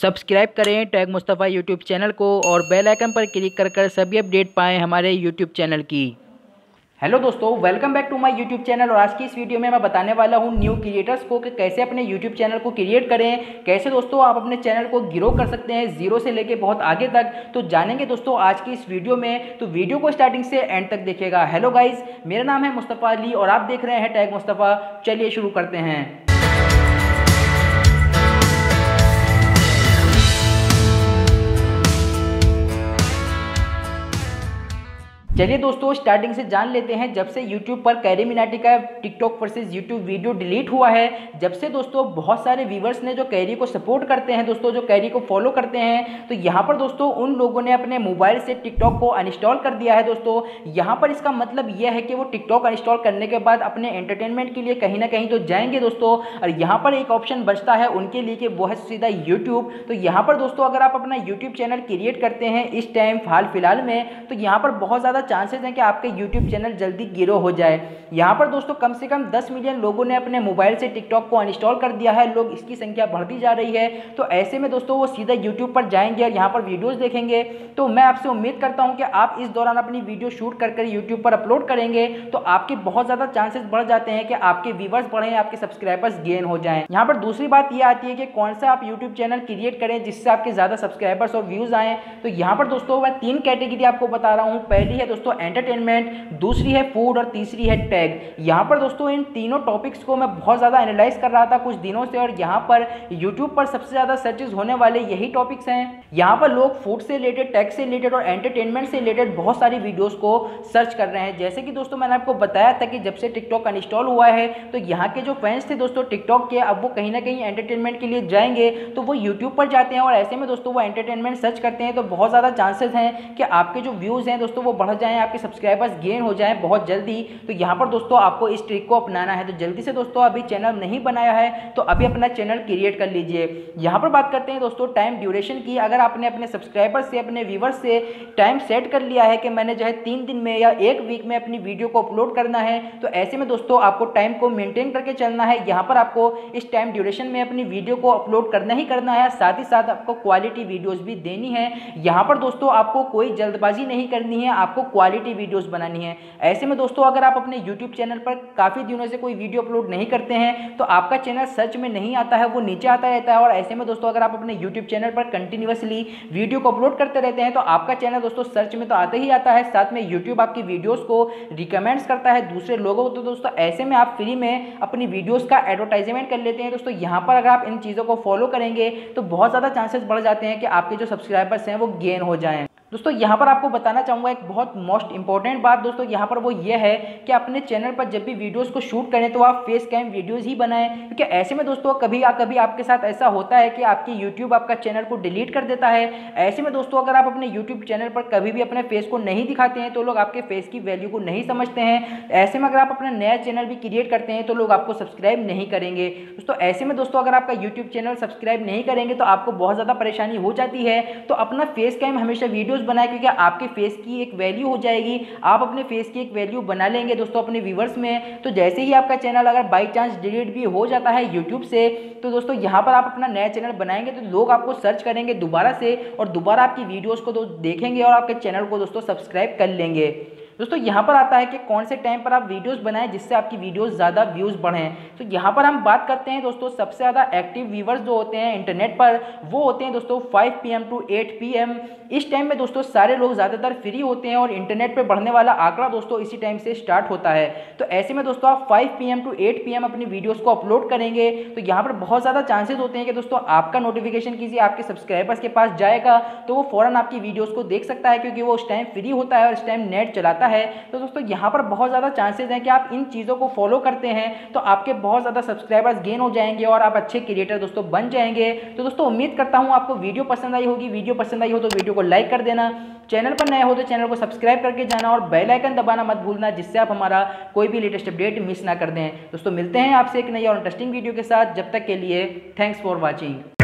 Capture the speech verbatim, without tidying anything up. Subscribe करें tag Mustafa YouTube channel को और बेल आइकन पर क्लिक कर कर सभी अपडेट पाएँ हमारे यूट्यूब चैनल की। हेलो दोस्तों, welcome back to my YouTube channel. और आज की इस वीडियो में मैं बताने वाला हूँ न्यू क्रिएटर्स को कि कैसे अपने यूट्यूब चैनल को क्रिएट करें, कैसे दोस्तों आप अपने चैनल को ग्रो कर सकते हैं जीरो से लेके बहुत आगे तक, तो जानेंगे दोस्तों आज की इस वीडियो में। तो वीडियो को स्टार्टिंग से एंड तक देखिएगा। हेलो गाइज, मेरा नाम है मुस्तफ़ा अली और आप देख रहे हैं टैग मुस्तफ़ा। चलिए शुरू करते हैं। चलिए दोस्तों स्टार्टिंग से जान लेते हैं, जब से YouTube पर कैरी मिनाटी का TikTok versus YouTube video delete हुआ है, जब से दोस्तों बहुत सारे व्यूवर्स ने जो कैरी को सपोर्ट करते हैं दोस्तों, जो कैरी को फॉलो करते हैं, तो यहाँ पर दोस्तों उन लोगों ने अपने मोबाइल से TikTok को अनइंस्टॉल कर दिया है दोस्तों। यहाँ पर इसका मतलब यह है कि वो TikTok अनइंस्टॉल करने के बाद अपने एंटरटेनमेंट के लिए कहीं ना कहीं तो जाएंगे दोस्तों, और यहाँ पर एक ऑप्शन बचता है उनके लिए कि वो है सीधा यूट्यूब। तो यहाँ पर दोस्तों अगर आप अपना यूट्यूब चैनल क्रिएट करते हैं इस टाइम हाल फिलहाल में, तो यहाँ पर बहुत ज़्यादा चांसेस हैं कि आपके YouTube चैनल जल्दी ग्रो हो जाए। यहाँ पर दोस्तों कम से कम दस मिलियन लोगों ने अपने मोबाइल से TikTok को अनइंस्टॉल कर दिया है, लोग इसकी संख्या बढ़ती जा रही है। तो ऐसे में दोस्तों वो सीधा YouTube पर जाएंगे और यहाँ पर वीडियोस देखेंगे। तो मैं आपसे उम्मीद करता हूँ कि आप इस दौरान अपनी वीडियो शूट कर कर यूट्यूब पर अपलोड करेंगे तो आपके बहुत ज़्यादा चांसेस बढ़ जाते हैं कि आपके व्यूवर्स बढ़ें, आपके सब्सक्राइबर्स गेन हो जाएँ। यहाँ पर दूसरी बात यह आती है कि कौन सा आप यूट्यूब चैनल क्रिएट करें जिससे आपके ज़्यादा सब्सक्राइबर्स और व्यूज़ आएँ। तो यहाँ पर दोस्तों मैं तीन कैटेगरी आपको बता रहा हूँ। पहली है दोस्तों एंटरटेनमेंट, दूसरी है फूड और तीसरी है टैग। यहाँ पर दोस्तों इन तीनों टॉपिक्स को मैं बहुत ज़्यादा एनालाइज कर रहा था कुछ दिनों से, और यहाँ पर यूट्यूब पर सबसे ज़्यादा सर्चेज होने वाले यही टॉपिक्स हैं। यहाँ पर लोग फूड से रिलेटेड, टैग से रिलेटेड और एंटरटेनमेंट से रिलेटेड बहुत सारी वीडियोज़ को सर्च कर रहे हैं। जैसे कि दोस्तों मैंने आपको बताया था कि जब से टिकटॉक अनइंस्टॉल हुआ है तो यहाँ के जो फैंस थे दोस्तों टिकटॉक के, अब वो कहीं ना कहीं एंटरटेनमेंट के लिए जाएंगे तो वो यूट्यूब पर जाते हैं, और ऐसे में दोस्तों वो एंटरटेनमेंट सर्च करते हैं। तो बहुत ज़्यादा चांसेस हैं कि आपके जो व्यूज़ हैं दोस्तों वो बढ़ जाएं, आपके सब्सक्राइबर्स गेन हो जाएं बहुत जल्दी। तो यहाँ पर दोस्तों आपको इस ट्रिक को अपनाना है। तो जल्दी से दोस्तों अभी चैनल नहीं बनाया है तो अभी अपना चैनल क्रिएट कर लीजिए। यहाँ पर बात करते हैं दोस्तों टाइम ड्यूरेशन की। अगर आपने अपने सब्सक्राइबर्स से, अपने व्यूवर्स से टाइम सेट कर लिया है कि मैंने जो है तीन दिन में या एक वीक में अपनी वीडियो को अपलोड करना है, तो ऐसे में दोस्तों आपको टाइम को मेनटेन करके चलना है। यहाँ पर आपको इस टाइम ड्यूरेशन में अपनी वीडियो को अपलोड करना ही करना है, साथ ही साथ आपको क्वालिटी वीडियोज़ भी देनी है। यहाँ पर दोस्तों आपको कोई जल्दबाजी नहीं करनी है, आपको क्वालिटी वीडियोस बनानी है। ऐसे में दोस्तों अगर आप अपने YouTube चैनल पर काफ़ी दिनों से कोई वीडियो अपलोड नहीं करते हैं तो आपका चैनल सर्च में नहीं आता है, वो नीचे आता रहता है। और ऐसे में दोस्तों अगर आप अपने YouTube चैनल पर कंटिन्यूअसली वीडियो को अपलोड करते रहते हैं तो आपका चैनल दोस्तों सर्च में तो आता ही आता है, साथ में YouTube आपकी वीडियोज़ को रिकमेंड्स करता है दूसरे लोगों को। तो दोस्तों ऐसे में आप फ्री में अपनी वीडियोज़ का एडवर्टाइजमेंट कर लेते हैं दोस्तों। यहाँ पर अगर आप इन चीज़ों को फॉलो करेंगे तो बहुत ज़्यादा चांसेस बढ़ जाते हैं कि आपके जो सब्सक्राइबर्स हैं वो गेन हो जाएँ। दोस्तों यहाँ पर आपको बताना चाहूँगा एक बहुत मोस्ट इंपॉर्टेंट बात दोस्तों, यहाँ पर वो ये है कि अपने चैनल पर जब भी वीडियोस को शूट करें तो आप फेस कैम वीडियोस ही बनाएं, क्योंकि ऐसे में दोस्तों कभी आ, कभी आपके साथ ऐसा होता है कि आपकी यूट्यूब आपका चैनल को डिलीट कर देता है। ऐसे में दोस्तों अगर आप अपने यूट्यूब चैनल पर कभी भी अपने फेस को नहीं दिखाते हैं तो लोग आपके फेस की वैल्यू को नहीं समझते हैं। ऐसे में अगर आप अपना नया चैनल भी क्रिएट करते हैं तो लोग आपको सब्सक्राइब नहीं करेंगे दोस्तों। ऐसे में दोस्तों अगर आपका यूट्यूब चैनल सब्सक्राइब नहीं करेंगे तो आपको बहुत ज़्यादा परेशानी हो जाती है। तो अपना फेस कैम हमेशा वीडियोज़ बनाए, क्योंकि आपके फेस की एक वैल्यू हो जाएगी, आप अपने फेस की एक वैल्यू बना लेंगे दोस्तों अपने व्यूवर्स में। तो जैसे ही आपका चैनल अगर बाय चांस डिलीट भी हो जाता है यूट्यूब से, तो दोस्तों यहाँ पर आप अपना नया चैनल बनाएंगे तो लोग आपको सर्च करेंगे दोबारा से, और दोबारा आपकी वीडियोज़ को देखेंगे और आपके चैनल को दोस्तों सब्सक्राइब कर लेंगे। दोस्तों यहाँ पर आता है कि कौन से टाइम पर आप वीडियोस बनाएं जिससे आपकी वीडियोस ज़्यादा व्यूज़ बढ़ें। तो यहाँ पर हम बात करते हैं दोस्तों सबसे ज़्यादा एक्टिव व्यूवर्स जो होते हैं इंटरनेट पर वो होते हैं दोस्तों five P M to eight P M. इस टाइम में दोस्तों सारे लोग ज़्यादातर फ्री होते हैं और इंटरनेट पर बढ़ने वाला आंकड़ा दोस्तों इसी टाइम से स्टार्ट होता है। तो ऐसे में दोस्तों आप five P M to eight P M अपनी वीडियोज़ को अपलोड करेंगे तो यहाँ पर बहुत ज़्यादा चांसेज होते हैं कि दोस्तों आपका नोटिफिकेशन किसी आपके सब्सक्राइबर्स के पास जाएगा तो वो फ़ौरन आपकी वीडियोज़ को देख सकता है, क्योंकि वो उस टाइम फ्री होता है और उस टाइम नेट चलाता है है। तो दोस्तों यहाँ पर बहुत ज़्यादा चांसेस हैं कि आप इन चीज़ों को फॉलो करते हैं तो आपके बहुत ज़्यादा सब्सक्राइबर्स गेन हो जाएंगे और आप अच्छे क्रिएटर दोस्तों बन जाएंगे। तो दोस्तों उम्मीद करता हूँ आपको वीडियो पसंद आई होगी। वीडियो पसंद आई हो तो वीडियो को लाइक कर देना, चैनल पर नए हो तो चैनल को सब्सक्राइब करके जाना और बेल आइकन दबाना मत भूलना, जिससे आप हमारा कोई भी लेटेस्ट अपडेट मिस ना कर दें। दोस्तों मिलते हैं आपसे एक नई और इंटरेस्टिंग वीडियो के साथ। जब तक के लिए थैंक्स फॉर वॉचिंग।